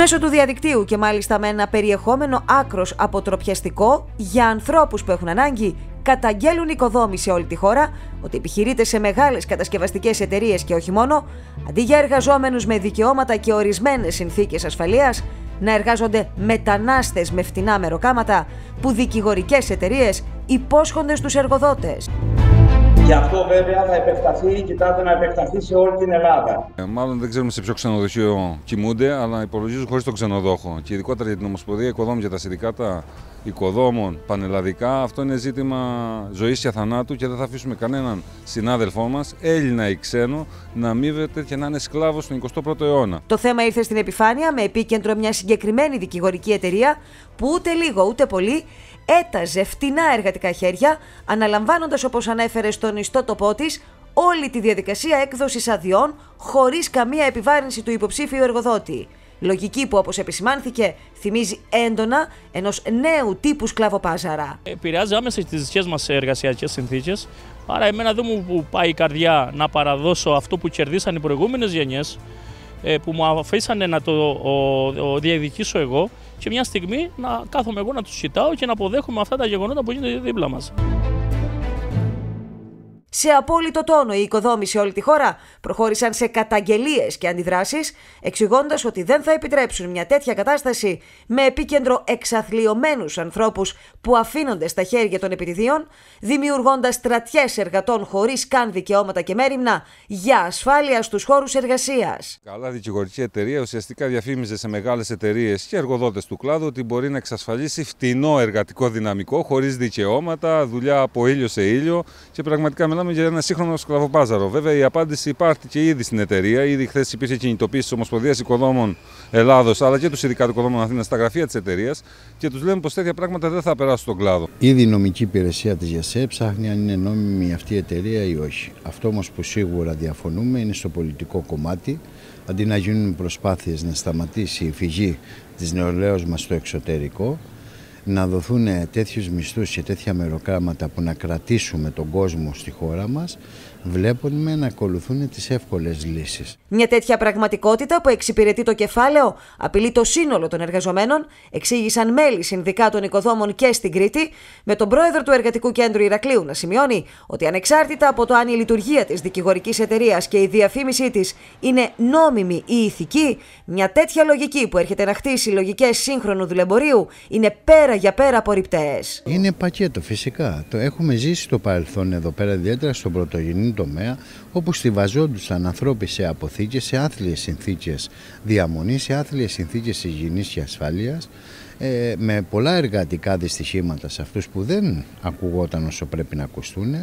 μέσω του διαδικτύου και μάλιστα με ένα περιεχόμενο άκρος αποτροπιαστικό για ανθρώπους που έχουν ανάγκη, καταγγέλουν οικοδόμοι σε όλη τη χώρα ότι επιχειρείται σε μεγάλες κατασκευαστικές εταιρείες και όχι μόνο, αντί για εργαζόμενους με δικαιώματα και ορισμένες συνθήκες ασφαλείας, να εργάζονται μετανάστες με φτηνά μεροκάματα που δικηγορικές εταιρείες υπόσχονται στους εργοδότες. Γι' αυτό βέβαια θα επεκταθεί, κοιτάτε να επεκταθεί σε όλη την Ελλάδα. Μάλλον δεν ξέρουμε σε ποιο ξενοδοχείο κοιμούνται, αλλά υπολογίζουν χωρίς τον ξενοδόχο. Και ειδικότερα για την Ομοσπονδία Οικοδόμων και τα Συνδικάτα Οικοδόμων πανελλαδικά, αυτό είναι ζήτημα ζωής και θανάτου και δεν θα αφήσουμε κανέναν συνάδελφό μας, Έλληνα ή ξένο, να αμείβεται και να είναι σκλάβος στον 21ο αιώνα. Το θέμα ήρθε στην επιφάνεια με επίκεντρο μια συγκεκριμένη δικηγορική εταιρεία που ούτε λίγο ούτε πολύ έταζε φτηνά εργατικά χέρια, αναλαμβάνοντας, όπως ανέφερε στον ιστότοπό της, όλη τη διαδικασία έκδοσης αδειών χωρίς καμία επιβάρυνση του υποψήφιου εργοδότη. Λογική που, όπως επισημάνθηκε, θυμίζει έντονα ενός νέου τύπου σκλαβοπάζαρα. Επηρεάζει άμεσα τις δικές μας εργασιακές συνθήκες, άρα εμένα δεν μου πάει η καρδιά να παραδώσω αυτό που κερδίσαν οι προηγούμενες γενιές, που μου αφήσανε να το διεκδικήσω εγώ και μια στιγμή να κάθομαι εγώ να τους κοιτάω και να αποδέχομαι αυτά τα γεγονότα που γίνονται δίπλα μας. Σε απόλυτο τόνο, οι οικοδόμοι σε όλη τη χώρα προχώρησαν σε καταγγελίες και αντιδράσεις, εξηγώντας ότι δεν θα επιτρέψουν μια τέτοια κατάσταση με επίκεντρο εξαθλιωμένους ανθρώπους που αφήνονται στα χέρια των επιτιδίων, δημιουργώντας στρατιές εργατών χωρίς καν δικαιώματα και μέριμνα για ασφάλεια στους χώρους εργασίας. Καλά, δικηγορική εταιρεία ουσιαστικά διαφήμιζε σε μεγάλες εταιρείες και εργοδότες του κλάδου ότι μπορεί να εξασφαλίσει φτηνό εργατικό δυναμικό χωρίς δικαιώματα, δουλειά από ήλιο σε ήλιο και πραγματικά μιλάμε για ένα σύγχρονο σκλαβοπάζαρο. Βέβαια, η απάντηση υπάρχει ήδη στην εταιρεία. Ήδη χθες υπήρχε κινητοποίηση της Ομοσπονδίας Οικοδόμων Ελλάδος αλλά και του Συνδικάτου Οικοδόμων Αθήνας στα γραφεία της εταιρείας και τους λέμε πως τέτοια πράγματα δεν θα περάσουν στον κλάδο. Ήδη η νομική υπηρεσία της ΓΕΣΕ ψάχνει αν είναι νόμιμη αυτή η εταιρεία ή όχι. Αυτό όμως που σίγουρα διαφωνούμε είναι στο πολιτικό κομμάτι. Αντί να γίνουν προσπάθειες να σταματήσει η φυγή της νεολαίας μας στο εξωτερικό, να δοθούν τέτοιους μισθούς και τέτοια μεροκάματα που να κρατήσουμε τον κόσμο στη χώρα μας, βλέπουμε να ακολουθούν τις εύκολες λύσεις. Μια τέτοια πραγματικότητα που εξυπηρετεί το κεφάλαιο, απειλεί το σύνολο των εργαζομένων, εξήγησαν μέλη Συνδικάτων Οικοδόμων και στην Κρήτη, με τον πρόεδρο του Εργατικού Κέντρου Ηρακλείου να σημειώνει ότι ανεξάρτητα από το αν η λειτουργία της δικηγορικής εταιρείας και η διαφήμισή της είναι νόμιμη ή ηθική, μια τέτοια λογική που έρχεται να χτίσει λογικές σύγχρονου δουλεμπορίου είναι πέρα για πέρα απορριπταίες. Είναι πακέτο φυσικά. Το έχουμε ζήσει στο παρελθόν εδώ πέρα, ιδιαίτερα στον πρωτογενή τομέα, όπου στιβαζόντουσαν ανθρώποι σε αποθήκες, σε άθλιες συνθήκες διαμονής, σε άθλιες συνθήκες υγιεινής και ασφάλειας, με πολλά εργατικά δυστυχήματα σε αυτούς που δεν ακουγόταν όσο πρέπει να ακουστούν.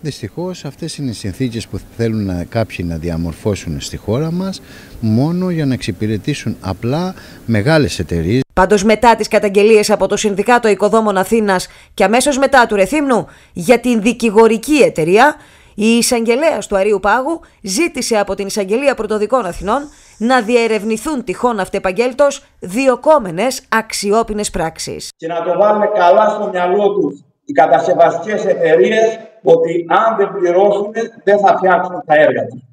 Δυστυχώς αυτές είναι οι συνθήκες που θέλουν κάποιοι να διαμορφώσουν στη χώρα μας μόνο για να εξυπηρετήσουν απλά μεγάλες εταιρείες. Πάντως μετά τις καταγγελίες από το Συνδικάτο Οικοδόμων Αθήνας και αμέσως μετά του Ρεθύμνου για την δικηγορική εταιρεία, η εισαγγελέας του Αρείου Πάγου ζήτησε από την Εισαγγελία Πρωτοδικών Αθηνών να διερευνηθούν τυχόν αυτεπαγγέλτος διοκόμενες αξιόπινες πράξεις. Και να το βάλουν καλά στο μυαλό τους οι κατασκευαστικές εταιρείες ότι αν δεν πληρώσουν δεν θα φτιάξουν τα έργα τους.